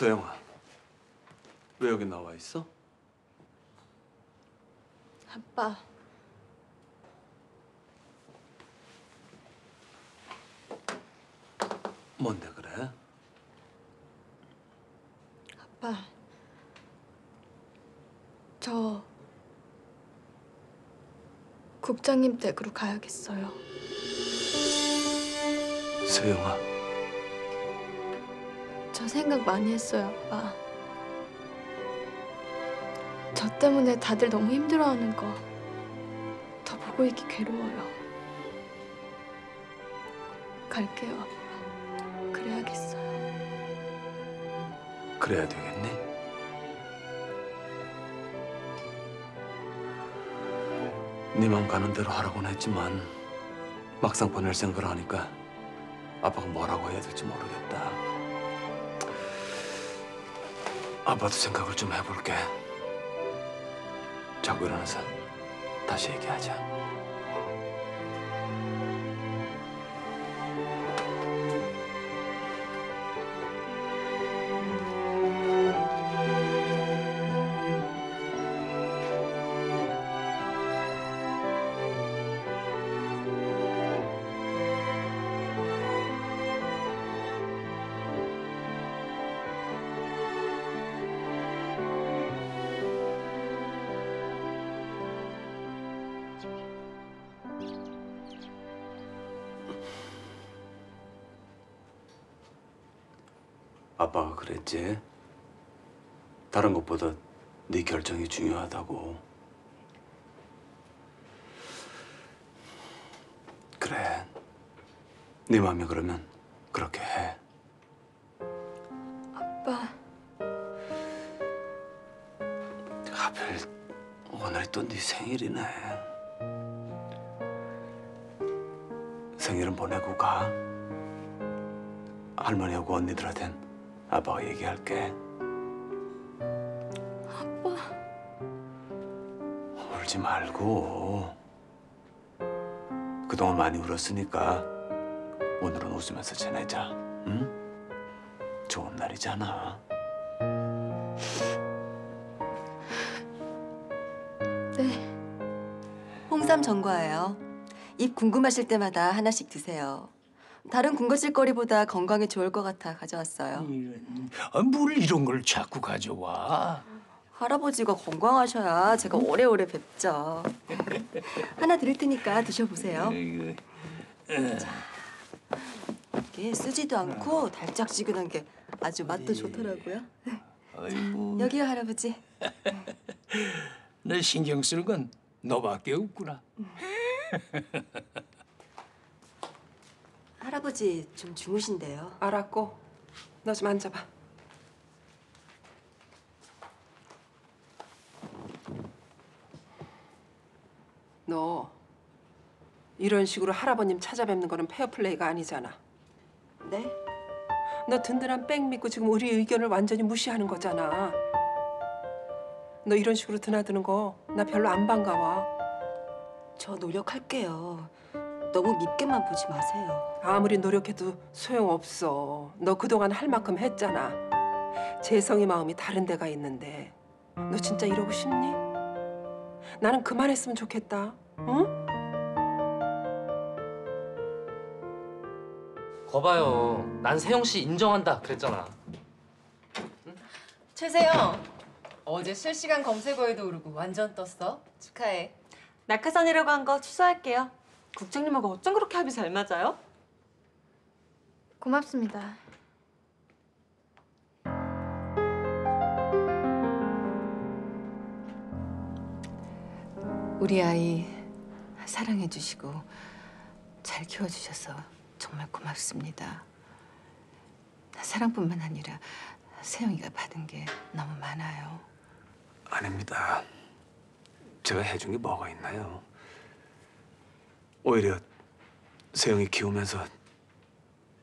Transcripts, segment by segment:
서영아, 왜 여기 나와 있어? 아빠. 뭔데 그래? 아빠, 저 국장님 댁으로 가야겠어요. 서영아. 저 생각 많이 했어요, 아빠. 저 때문에 다들 너무 힘들어하는 거 더 보고 있기 괴로워요. 갈게요, 아빠. 그래야겠어요. 그래야 되겠니? 네 맘 가는 대로 하라고는 했지만 막상 보낼 생각을 하니까 아빠가 뭐라고 해야 될지 모르겠다. 아빠도 생각을 좀 해볼게. 자고 일어나서 다시 얘기하자. 아빠가 그랬지. 다른 것보다 네 결정이 중요하다고. 그래. 네 마음이 그러면 그렇게 해. 아빠. 하필 오늘이 또 네 생일이네. 생일은 보내고 가. 할머니하고 언니들한텐 아빠가 얘기할게. 아빠. 울지 말고. 그동안 많이 울었으니까 오늘은 웃으면서 지내자. 응? 좋은 날이잖아. 네. 홍삼 전과예요. 잎 궁금하실 때마다 하나씩 드세요. 다른 군것질거리보다 건강에 좋을 것 같아 가져왔어요. 아, 뭘 이런 걸 자꾸 가져와. 할아버지가 건강하셔야 제가 오래오래 뵙죠. 하나 드릴 테니까 드셔보세요. 자, 이게 쓰지도 않고 달짝지근한 게 아주 맛도 좋더라고요. 여기요, 할아버지. 내 신경 쓸 건 너밖에 없구나. 할아버지 좀 주무신대요. 알았고, 너 좀 앉아봐. 너 이런 식으로 할아버님 찾아뵙는 거는 페어플레이가 아니잖아. 네? 너 든든한 뺑 믿고 지금 우리 의견을 완전히 무시하는 거잖아. 너 이런 식으로 드나드는 거 나 별로 안 반가워. 저 노력할게요. 너무 밉게만 보지 마세요. 아무리 노력해도 소용없어. 너 그동안 할 만큼 했잖아. 재성의 마음이 다른 데가 있는데 너 진짜 이러고 싶니? 나는 그만했으면 좋겠다. 응? 거봐요. 난 세영 씨 인정한다 그랬잖아. 응? 최세영, 어제 실시간 검색어에도 오르고 완전 떴어. 축하해. 낙하산이라고 한 거 취소할게요. 국장님하고 어쩜 그렇게 합이 잘 맞아요? 고맙습니다. 우리 아이 사랑해주시고 잘 키워주셔서 정말 고맙습니다. 사랑뿐만 아니라 세영이가 받은 게 너무 많아요. 아닙니다. 제가 해준 게 뭐가 있나요? 오히려 세영이 키우면서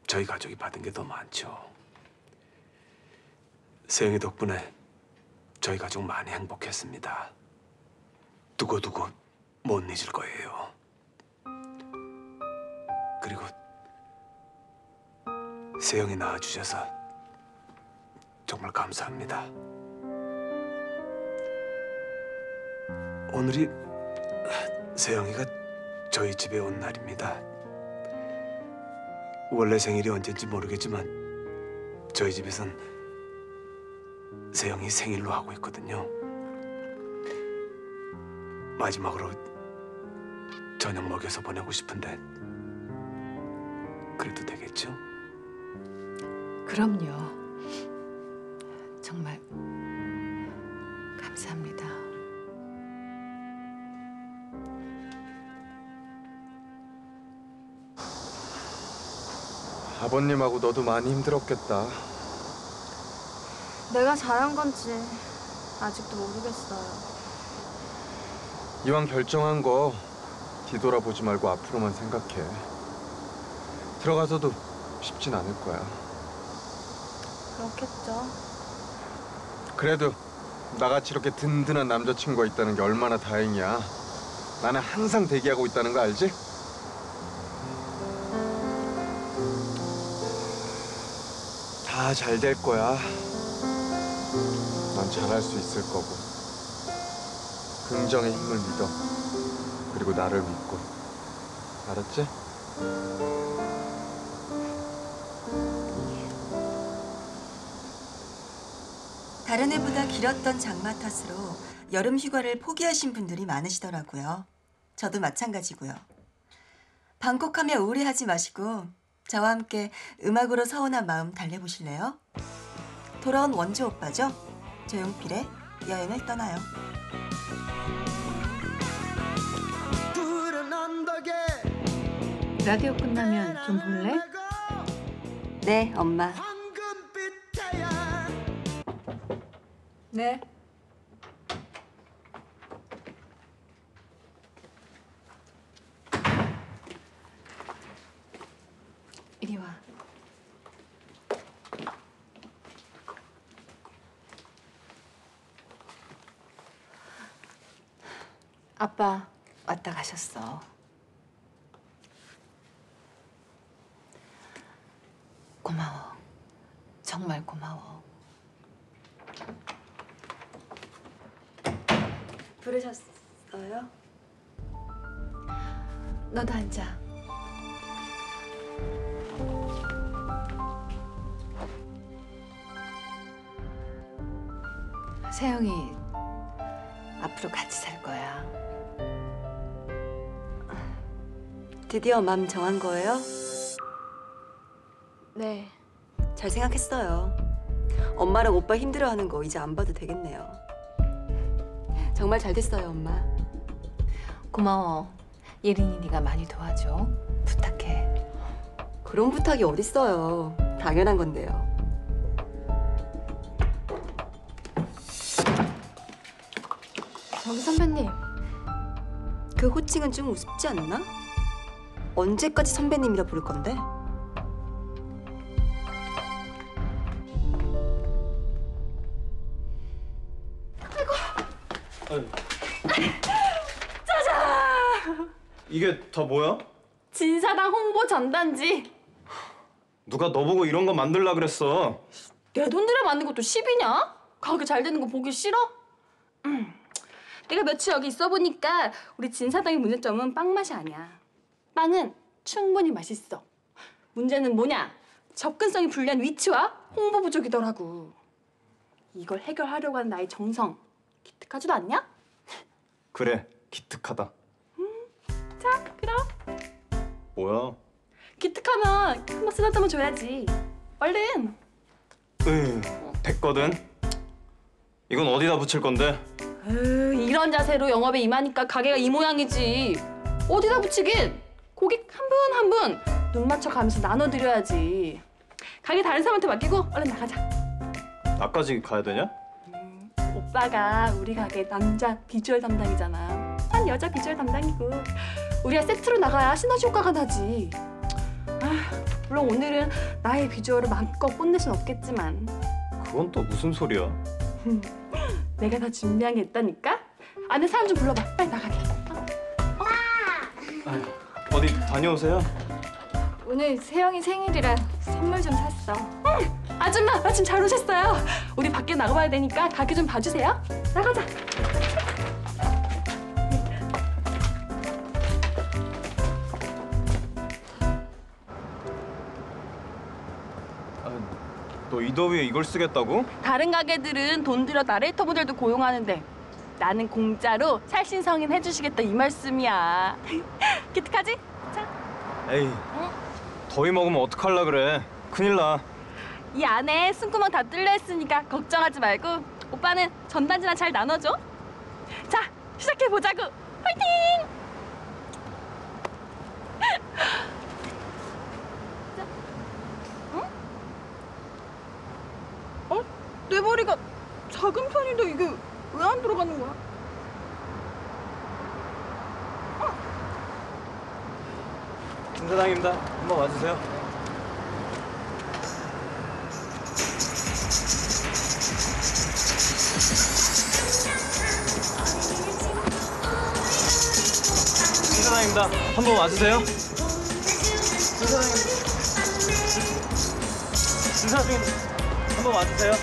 저희 가족이 받은 게 더 많죠. 세영이 덕분에 저희 가족 많이 행복했습니다. 두고두고 못 잊을 거예요. 그리고 세영이 낳아주셔서 정말 감사합니다. 오늘이 세영이가 저희 집에 온 날입니다. 원래 생일이 언젠지 모르겠지만 저희 집에선 세영이 생일로 하고 있거든요. 마지막으로 저녁 먹여서 보내고 싶은데 그래도 되겠죠? 그럼요. 정말 감사합니다. 아버님하고 너도 많이 힘들었겠다. 내가 잘한 건지 아직도 모르겠어요. 이왕 결정한 거 뒤돌아보지 말고 앞으로만 생각해. 들어가서도 쉽진 않을 거야. 그렇겠죠. 그래도 나같이 이렇게 든든한 남자친구가 있다는 게 얼마나 다행이야. 나는 항상 대기하고 있다는 거 알지? 다 잘 될 거야. 난 잘할 수 있을 거고. 긍정의 힘을 믿어. 그리고 나를 믿고. 알았지? 다른 해보다 길었던 장마 탓으로 여름 휴가를 포기하신 분들이 많으시더라고요. 저도 마찬가지고요. 방콕하며 우울해하지 마시고 저와 함께 음악으로 서운한 마음 달래보실래요? 돌아온 원주 오빠죠? 조용필의 여행을 떠나요. 라디오 끝나면 좀 볼래? 네, 엄마. 네. 이리 와. 아빠 왔다 가셨어. 고마워. 정말 고마워. 부르셨어요? 너도 앉아. 세영이 앞으로 같이 살 거야. 드디어 맘 정한 거예요? 네. 잘 생각했어요. 엄마랑 오빠 힘들어하는 거 이제 안 봐도 되겠네요. 정말 잘 됐어요, 엄마. 고마워. 예린이 네가 많이 도와줘. 부탁해. 그런 부탁이 어딨어요. 당연한 건데요. 저기 선배님. 그 호칭은 좀 우습지 않나? 언제까지 선배님이라 부를 건데? 아이고. 짜잔! 이게 다 뭐야? 진사당 홍보 전단지. 누가 너보고 이런 거 만들라 그랬어? 내 돈 들여 만든 것도 10이냐? 가게 잘 되는 거 보기 싫어? 내가 며칠 여기 있어 보니까 우리 진사당의 문제점은 빵 맛이 아니야. 빵은 충분히 맛있어. 문제는 뭐냐? 접근성이 불리한 위치와 홍보 부족이더라고. 이걸 해결하려고 하는 나의 정성, 기특하지도 않냐? 그래, 기특하다. 자, 그럼. 뭐야? 기특하면 한번 쓰다듬어 줘야지. 얼른. 됐거든. 이건 어디다 붙일 건데? 이런 자세로 영업에 임하니까 가게가 이 모양이지. 어디다 붙이긴? 고객 한 분 한 분 눈 맞춰 가면서 나눠드려야지. 가게 다른 사람한테 맡기고 얼른 나가자. 나까지 가야 되냐? 오빠가 우리 가게 남자 비주얼 담당이잖아. 난 여자 비주얼 담당이고. 우리가 세트로 나가야 시너지 효과가 나지. 물론 오늘은 나의 비주얼을 마음껏 뽐낼 순 없겠지만. 그건 또 무슨 소리야? 내가 다 준비한 게 있다니까? 안에 사람 좀 불러봐. 빨리 나가게. 어디 다녀오세요? 오늘 세영이 생일이라 선물 좀 샀어. 아줌마 마침 잘 오셨어요. 우리 밖에 나가봐야 되니까 가게 좀 봐주세요. 나가자. 너 이 더위에 이걸 쓰겠다고? 다른 가게들은 돈 들여 나레이터 모델도 고용하는데 나는 공짜로 살신성인 해주시겠다 이 말씀이야. 기특하지? 자. 에이, 응? 더위 먹으면 어떡할라 그래. 큰일 나. 이 안에 숨구멍 다 뚫려 있으니까 걱정하지 말고 오빠는 전단지나 잘 나눠줘. 자, 시작해보자고. 화이팅! 내 머리가 작은 편인데 이게 왜 안 들어가는 거야? 진사당입니다. 한번 와주세요. 진사당입니다. 한번 와주세요. 진사당입니다. 진사당 한번 와주세요.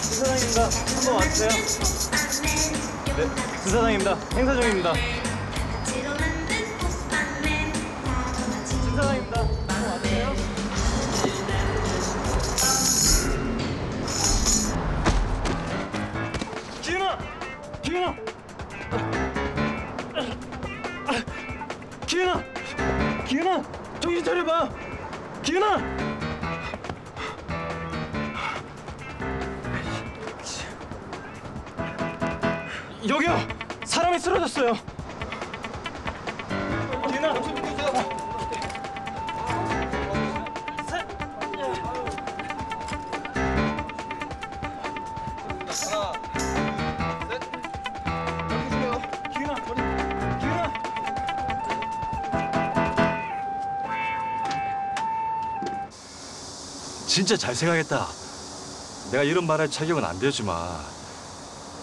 진사당입니다. 한번 와주세요. 네, 진사당입니다. 행사 중입니다. 진사당입니다. 한번 와주세요. 기윤아! 기윤아! 기윤아! 기윤아! 정신 차려봐! 기윤아! 여기요! 사람이 쓰러졌어요! 기윤아! 진짜 잘 생각했다. 내가 이런 말할 자격은 안 되지만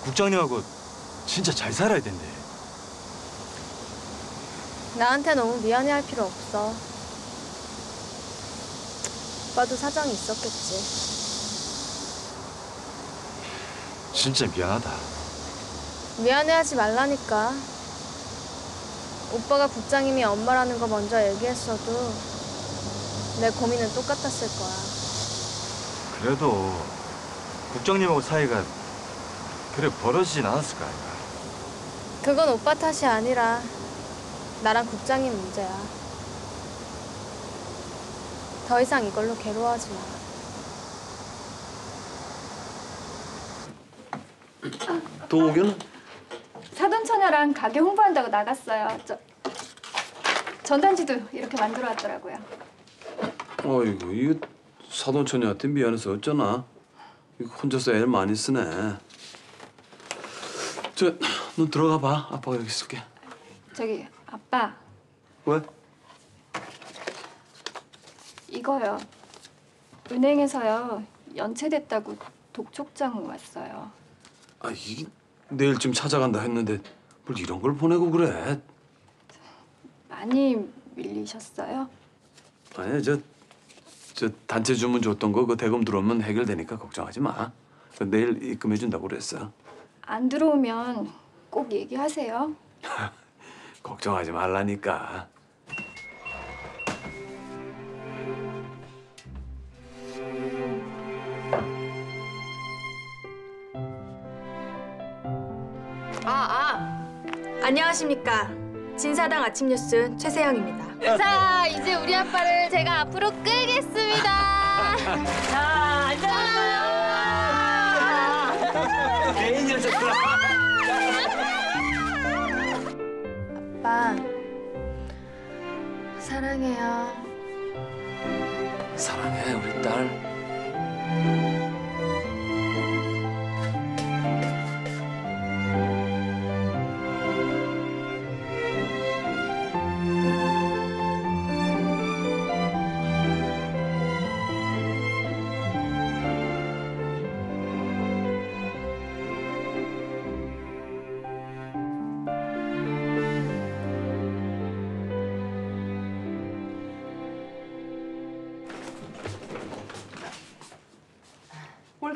국장님하고 진짜 잘 살아야 된대. 나한테 너무 미안해할 필요 없어. 오빠도 사정이 있었겠지. 진짜 미안하다. 미안해하지 말라니까. 오빠가 국장님이 엄마라는 거 먼저 얘기했어도 내 고민은 똑같았을 거야. 그래도 국장님하고 사이가 그래 벌어지진 않았을 거 아니야. 그건 오빠 탓이 아니라 나랑 국장님 문제야. 더 이상 이걸로 괴로워하지 마. 또 오긴? 사돈처녀랑 가게 홍보한다고 나갔어요. 전단지도 이렇게 만들어 왔더라고요. 아이고, 이거 사돈처녀한테 미안해서 어쩌나. 이거 혼자서 애를 많이 쓰네. 넌 들어가 봐. 아빠가 여기 있을게. 저기, 아빠. 왜? 이거요. 은행에서요. 연체됐다고 독촉장 왔어요. 아, 이게 내일쯤 찾아간다 했는데 뭘 이런 걸 보내고 그래. 많이 밀리셨어요? 아니, 저 단체 주문 줬던 거 그 대금 들어오면 해결되니까 걱정하지 마. 내일 입금해 준다고 그랬어. 안 들어오면 꼭 얘기하세요. 걱정하지 말라니까. 안녕하십니까. 진사당 아침 뉴스 최세영입니다. 자, 이제 우리 아빠를 제가 앞으로 끌겠습니다. 자, 앉아보세요. 아빠, 사랑해요. 사랑해, 우리 딸.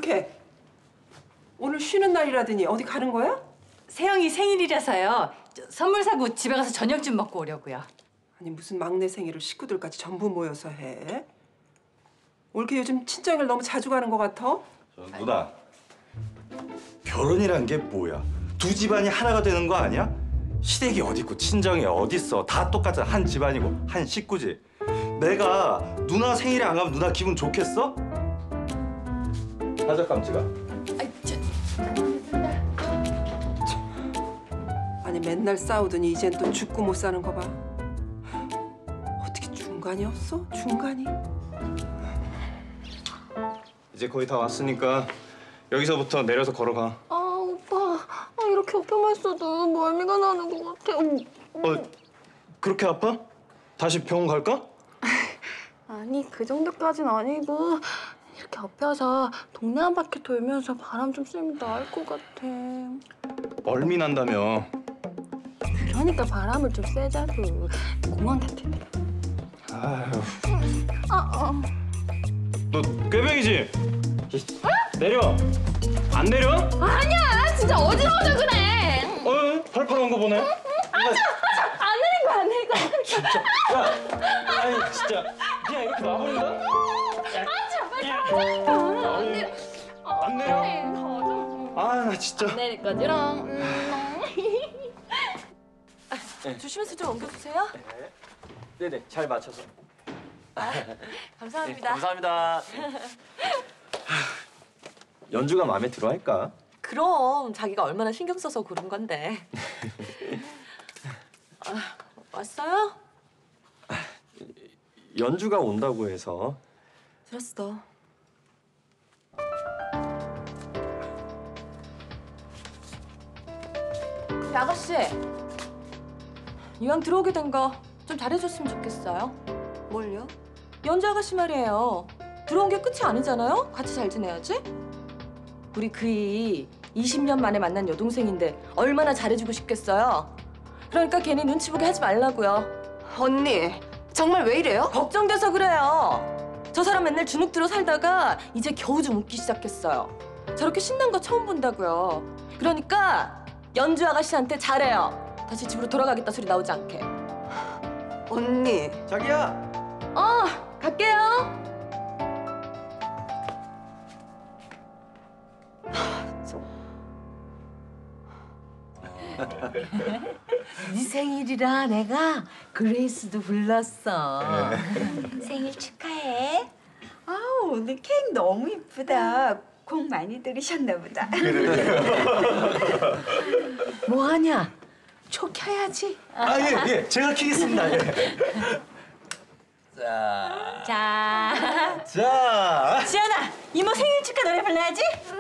이렇게? 오늘 쉬는 날이라더니 어디 가는 거야? 세영이 생일이라서요. 선물 사고 집에 가서 저녁 좀 먹고 오려고요. 아니 무슨 막내 생일을 식구들까지 전부 모여서 해? 올케 요즘 친정을 너무 자주 가는 것 같아? 누나, 결혼이란 게 뭐야? 두 집안이 하나가 되는 거 아니야? 시댁이 어딨고 친정이 어딨어. 다 똑같은 한 집안이고 한 식구지. 내가 누나 생일에 안 가면 누나 기분 좋겠어? 하자 깜찍아. 아니 맨날 싸우더니 이젠 또 죽고 못 사는 거 봐. 어떻게 중간이 없어? 중간이? 이제 거의 다 왔으니까 여기서부터 내려서 걸어가. 아 오빠, 이렇게 옆에만 있어도 멀미가 나는 것 같아. 그렇게 아파? 다시 병원 갈까? 아니 그 정도까진 아니고 이렇게 앞에 와서 동네 한 바퀴 돌면서 바람 좀 쐬면 나을 것 같아. 멀미 난다며. 그러니까 바람을 좀 쐬자고. 공원 같은 데. 아휴. 너 꾀병이지? 응? 내려. 안 내려? 아니야, 진짜 어지러워서 그래. 팔팔한 거 보네. 안 내린 거야, 안 내린 거야. 진짜. 야, 아니 진짜. 그냥 이렇게 놔버린다? 안 내려. 안 내려? 아, 나 진짜. 안 내릴 거지롱. 조심해서 좀 옮겨주세요. 네네, 잘 맞춰서. 아, 감사합니다. 네, 감사합니다. 연주가 마음에 들어 할까? 그럼, 자기가 얼마나 신경 써서 고른 건데. 왔어요? 연주가 온다고 해서. 들었어. 야, 아가씨. 이왕 들어오게 된 거 좀 잘해줬으면 좋겠어요. 뭘요? 연주 아가씨 말이에요. 들어온 게 끝이 아니잖아요? 같이 잘 지내야지? 우리 그이 20년 만에 만난 여동생인데 얼마나 잘해주고 싶겠어요? 그러니까 괜히 눈치 보게 하지 말라고요. 언니, 정말 왜 이래요? 걱정돼서 그래요. 저 사람 맨날 주눅들어 살다가 이제 겨우 좀 웃기 시작했어요. 저렇게 신난 거 처음 본다고요. 그러니까 연주 아가씨한테 잘해요. 다시 집으로 돌아가겠다 소리 나오지 않게. 언니. 자기야. 갈게요. 네 생일이라 내가 그레이스도 불렀어. 생일 축하해. 아우 오늘 케이크 너무 이쁘다. 곡 많이 들으셨나 보다. 뭐하냐? 초 켜야지. 예. 제가 켜겠습니다. 예. 자. 지연아, 이모 생일 축하 노래 불러야지. 응?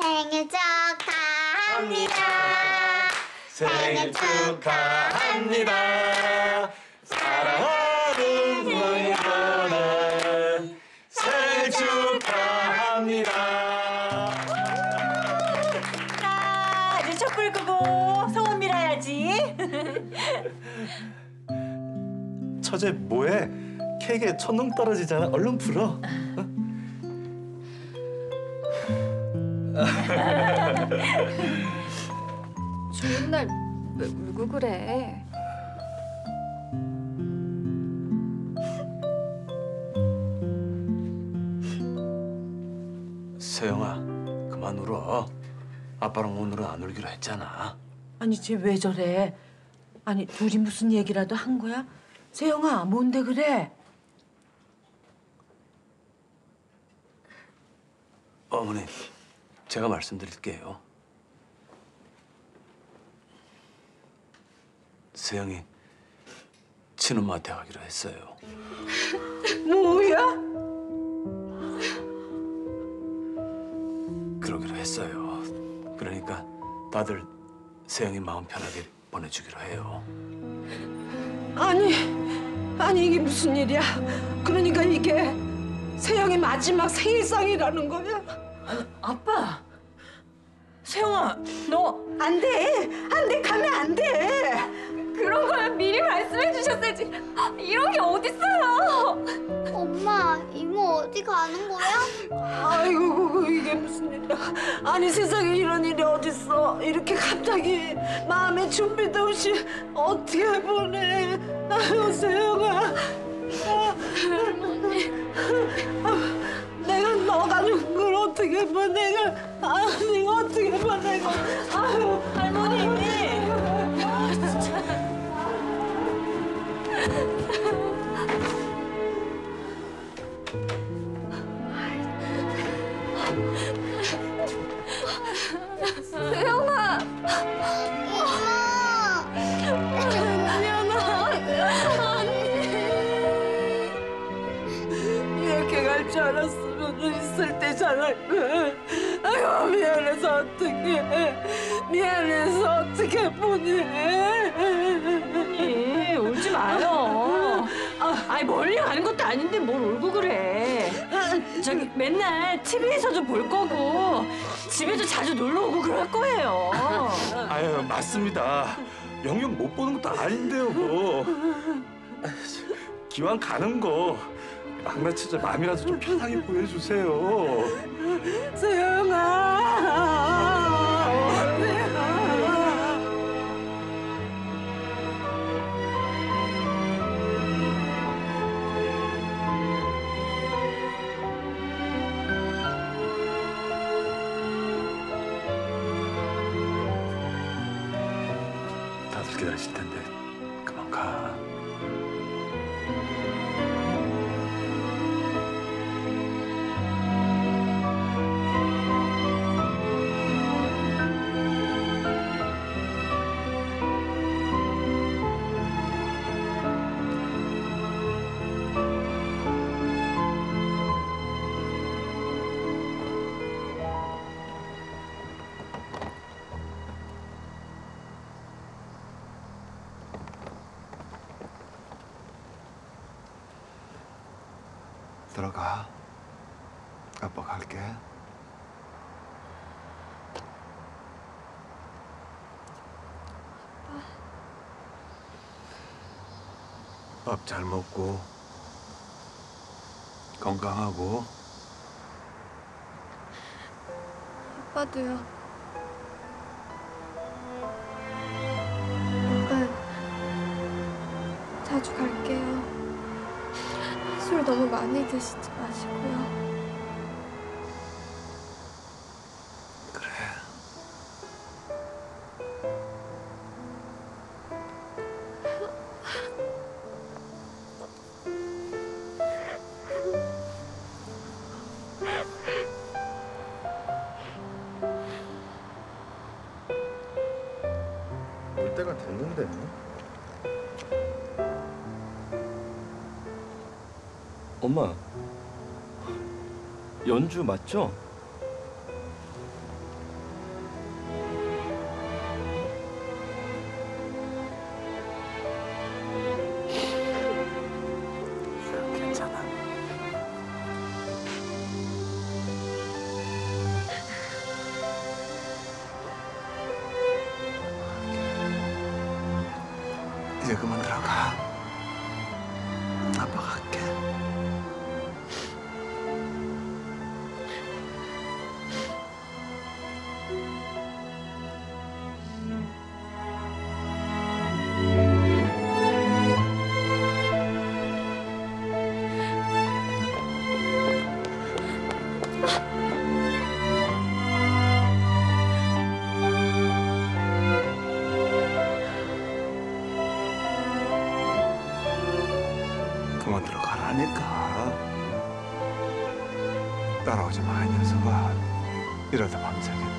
생일 축하합니다. 생일 축하합니다. 사랑하는 모녀는 생일 축하합니다. 자, 이제 촛불 끄고 소원 빌어야지. 처제 뭐해? 케이크에 천둥 떨어지잖아. 얼른 불어. 좋은 날 왜 울고 그래? 세영아, 그만 울어. 아빠랑 오늘은 안 울기로 했잖아. 아니, 쟤 왜 저래? 아니, 둘이 무슨 얘기라도 한 거야? 세영아, 뭔데 그래? 어머니, 제가 말씀드릴게요. 세영이 친엄마한테 가기로 했어요. 뭐야? 그러기로 했어요. 그러니까 다들 세영이 마음 편하게 보내주기로 해요. 아니 이게 무슨 일이야? 그러니까 이게 세영이 마지막 생일상이라는 거야? 아빠, 세영아, 너 안 돼, 안 돼, 가면 안 돼. 그런 거면 미리 말씀해 주셨어야지. 이런 게 어딨어요? 엄마, 이모. 어디 가는 거야? 아이고 이게 무슨 일이야. 아니 세상에 이런 일이 어딨어. 이렇게 갑자기 마음의 준비도 없이 어떻게 보내. 아유 세영아. 할머니. 내가 너 가는 걸 어떻게 보내고. 아니 어떻게 보내고. 아유 할머니. 세영아! 엄마! 미안아. 언니! 이렇게 갈 줄 알았으면 있을 때 잘할 거야. 아이고, 미안해서 어떡해. 미안해서 어떻게 보니. 울지 마요. 아니, 멀리 가는 것도 아닌데 뭘 울고 그래. 저기 맨날 TV에서도 볼 거고 집에도 자주 놀러 오고 그럴 거예요. 아유 맞습니다. 영역 못 보는 것도 아닌데요 뭐. 기왕 가는 거 망라치자 마음이라도 좀 편하게 보여주세요. 세영아. 기다리실 텐데 그만 가. 들어가. 아빠 갈게. 아빠. 밥 잘 먹고 건강하고. 아빠도요. 아빠 자주 갈게요. 술 너무 많이 드시지 마시고요. 그래. 올 때가 됐는데. 엄마, 연주 맞죠? 괜찮아. 이제 그만 들어가. 아빠 갈게. 그만 들어가라니까. 따라오지 마, 이 녀석아. 이러다 밤새겠다.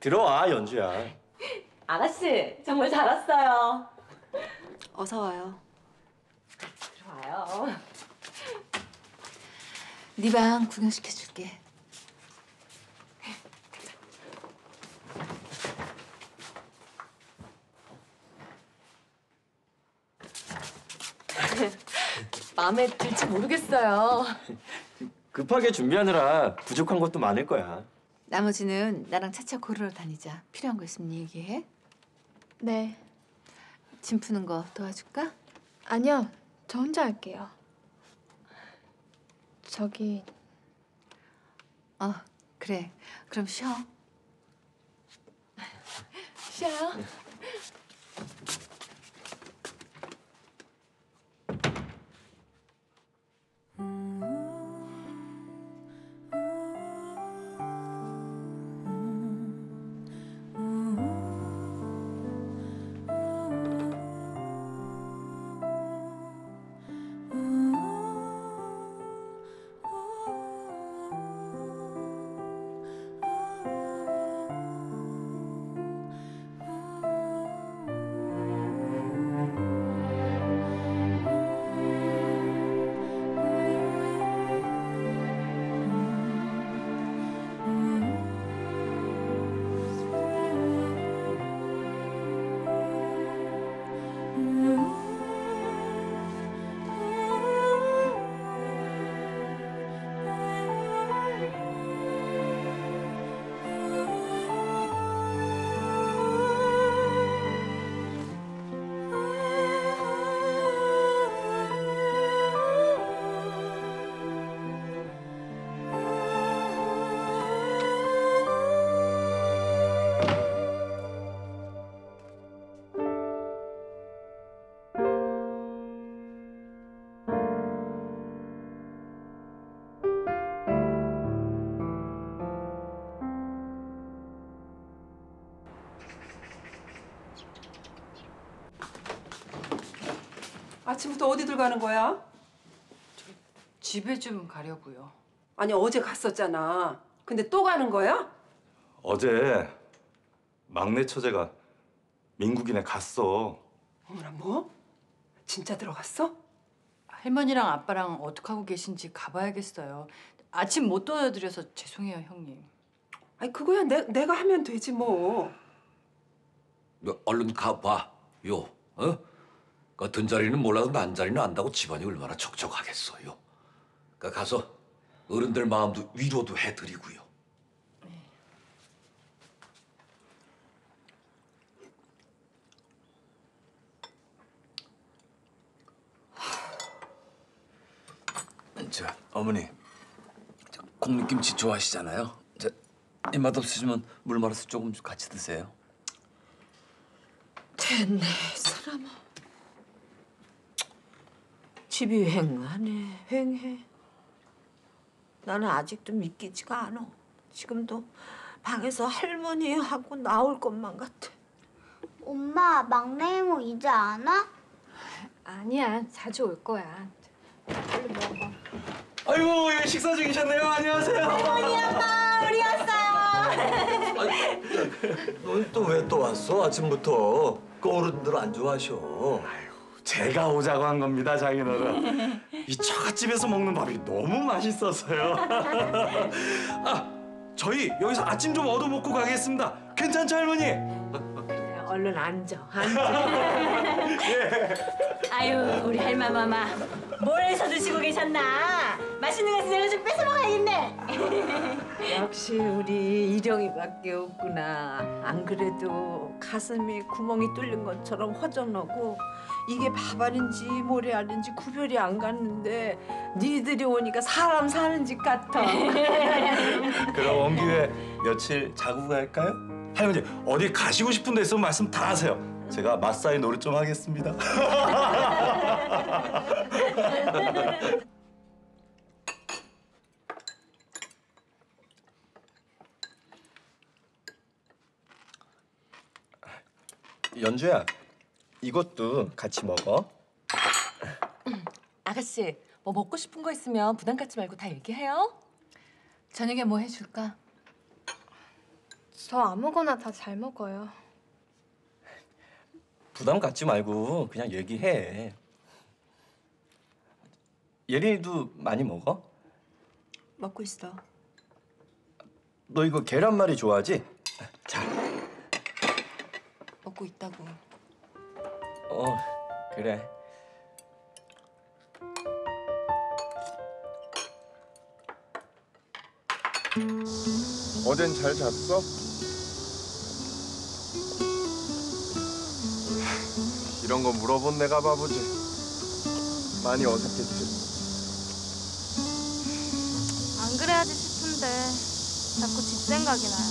들어와, 연주야. 아가씨, 정말 잘 왔어요. 어서 와요. 들어와요. 네 방 구경시켜줄게. 마음에 들지 모르겠어요. 급하게 준비하느라 부족한 것도 많을 거야. 나머지는 나랑 차차 고르러 다니자. 필요한 거 있으면 얘기해. 네. 짐 푸는 거 도와줄까? 아니요. 저 혼자 할게요. 저기... 그래. 그럼 쉬어. 쉬어요. 아침부터 어디들 가는 거야? 저 집에 좀 가려고요. 아니 어제 갔었잖아. 근데 또 가는 거야? 어제 막내 처제가 민국이네 갔어. 어머나 뭐? 진짜 들어갔어? 할머니랑 아빠랑 어떻게 하고 계신지 가봐야겠어요. 아침 못 도와드려서 죄송해요 형님. 아니 그거야 내가 하면 되지 뭐. 너 얼른 가봐. 요 같은 자리는 몰라도 난 자리는 안다고 집안이 얼마나 척척하겠어요. 그러니까 가서 어른들 마음도 위로도 해드리고요. 자, 어머니, 콩잎김치 좋아하시잖아요. 자, 입맛 없으시면 물 말아서 조금 같이 드세요. 됐네, 사람아. 집이 횡하네, 횡해. 나는 아직도 믿기지가 않아. 지금도 방에서 할머니하고 나올 것만 같아. 엄마, 막내 이모 이제 안 와? 아니야, 자주 올 거야. 얼른 먹어. 아이고, 예, 식사 중이셨네요. 안녕하세요. 할머니 엄마, 우리 왔어요. 넌 또 왜 또 왔어, 아침부터? 그 어른들 안 좋아하셔. 제가 오자고 한 겁니다, 장인어른. 이 처갓집에서 먹는 밥이 너무 맛있어서요. 아, 저희 여기서 아침 좀 얻어먹고 가겠습니다. 괜찮죠, 할머니? 그래, 얼른 앉아. 예. 아유, 우리 할마마마. 뭘 해서 드시고 계셨나? 맛있는 거 있으면 좀 뺏어 먹어야겠네. 역시 우리 이령이밖에 없구나. 안 그래도 가슴이 구멍이 뚫린 것처럼 허전하고 이게 밥알인지 모래알인지 구별이 안 갔는데 니들이 오니까 사람 사는 집 같아. 그럼 온 김에 며칠 자고 갈까요? 할머니 어디 가시고 싶은 데 있으면 말씀 다 하세요. 제가 마사지 노릇 좀 하겠습니다. 연주야. 이것도 같이 먹어. 아가씨, 뭐 먹고 싶은 거 있으면 부담 갖지 말고 다 얘기해요. 저녁에 뭐 해줄까? 저 아무거나 다 잘 먹어요. 부담 갖지 말고 그냥 얘기해. 예린이도 많이 먹어? 먹고 있어. 너 이거 계란말이 좋아하지? 자. 먹고 있다고. 어, 그래. 어젠 잘 잤어? 이런 거 물어본 내가 바보지. 많이 어색했지. 안 그래야지 싶은데 자꾸 집 생각이 나요.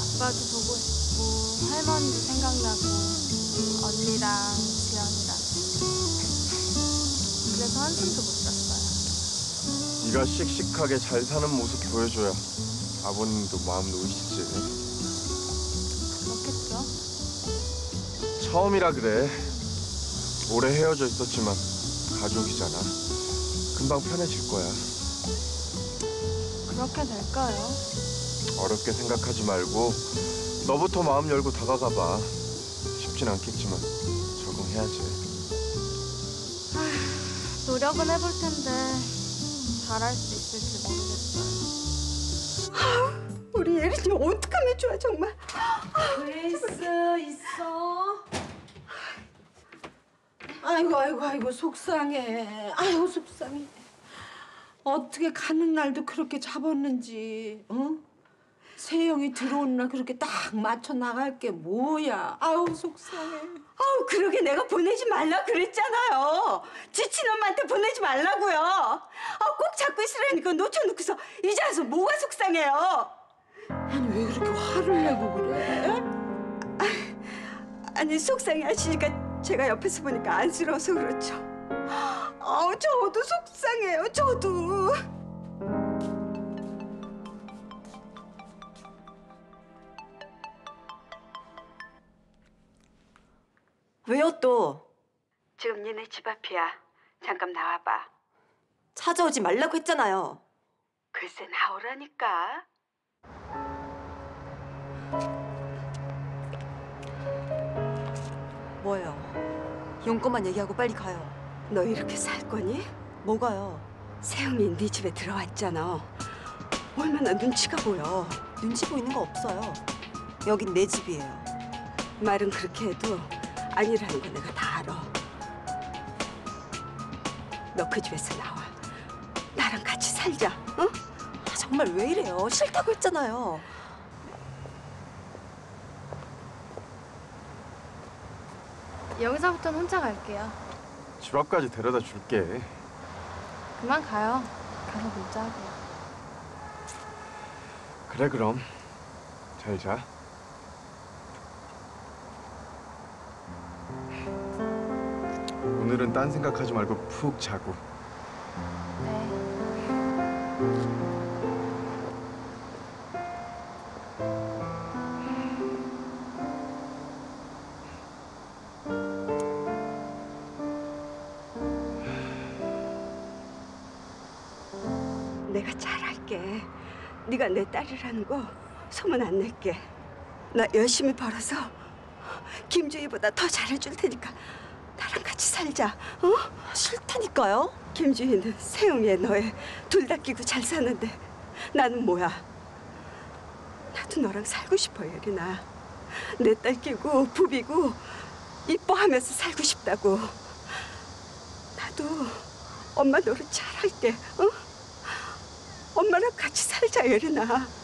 아빠도 보고 싶고 할머니도 생각나고 언니랑 지연이랑. 그래서 한숨도 못 잤어요. 네가 씩씩하게 잘 사는 모습 보여줘야 아버님도 마음 놓으시지. 그렇겠죠. 처음이라 그래. 오래 헤어져 있었지만 가족이잖아. 금방 편해질 거야. 그렇게 될까요? 어렵게 생각하지 말고 너부터 마음 열고 다가가 봐. 쉽진 않겠지만 적응해야지. 아휴, 노력은 해볼 텐데 잘할 수 있을지 모르겠어요. 우리 예린이 어떡하면 좋아, 정말. 그레이스, 있어? 아이고, 속상해. 아이고, 속상해. 어떻게 가는 날도 그렇게 잡았는지, 어? 세영이 들어오는 날 그렇게 딱 맞춰 나갈 게 뭐야. 아우, 속상해. 아우, 그러게 내가 보내지 말라 그랬잖아요. 지친 엄마한테 보내지 말라고요. 아, 꼭 잡고 있으라니까 놓쳐놓고서 이제 와서 뭐가 속상해요. 아니, 왜 그렇게 화를 내고 그래? 아니, 속상해 하시니까 제가 옆에서 보니까 안쓰러워서 그렇죠. 아우, 저도 속상해요, 저도. 왜요, 또? 지금 니네 집 앞이야. 잠깐 나와봐. 찾아오지 말라고 했잖아요. 글쎄, 나오라니까. 뭐요? 용건만 얘기하고 빨리 가요. 너 이렇게 살 거니? 뭐가요? 세영이 네 집에 들어왔잖아. 얼마나 눈치가 보여. 눈치 보이는 거 없어요. 여긴 내 집이에요. 말은 그렇게 해도 아니라는 거 내가 다 알아. 너 그 집에서 나와. 나랑 같이 살자, 응? 아, 정말 왜 이래요? 싫다고 했잖아요. 여기서부터는 혼자 갈게요. 집 앞까지 데려다 줄게. 그만 가요. 가서 문자하고요. 그래, 그럼. 잘 자. 오늘은 딴 생각하지 말고 푹 자고. 네. 내가 잘할게. 네가 내 딸이라는 거 소문 안 낼게. 나 열심히 벌어서 김주희보다 더 잘해줄 테니까 나랑 같이 살자, 어? 싫다니까요? 김주희는 세웅이의 너의 둘 다 끼고 잘 사는데 나는 뭐야? 나도 너랑 살고 싶어, 예린아. 내 딸 끼고 부비고 이뻐하면서 살고 싶다고. 나도 엄마 너를 잘할게, 어? 엄마랑 같이 살자, 예린아.